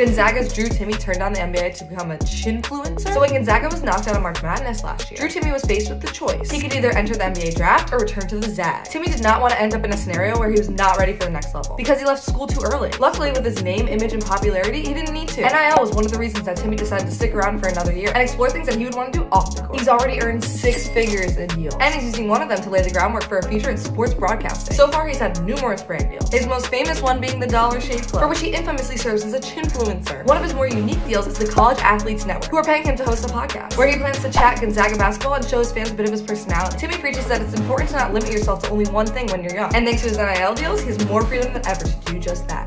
Gonzaga's Drew Timme turned down the NBA to become a chinfluencer. So when Gonzaga was knocked out of March Madness last year, Drew Timme was faced with the choice. He could either enter the NBA draft or return to the Zag. Timme did not want to end up in a scenario where he was not ready for the next level because he left school too early. Luckily, with his name, image, and popularity, he didn't need to. NIL was one of the reasons that Timme decided to stick around for another year and explore things that he would want to do off the court. He's already earned 6 figures in deals, and he's using one of them to lay the groundwork for a future in sports broadcasting. So far, he's had numerous brand deals, his most famous one being the Dollar Shave Club, for which he infamously serves as a chinfluencer. One of his more unique deals is the College Athletes Network, who are paying him to host a podcast where he plans to chat Gonzaga basketball and show his fans a bit of his personality. Timme preaches that it's important to not limit yourself to only one thing when you're young, and thanks to his NIL deals, he has more freedom than ever to do just that.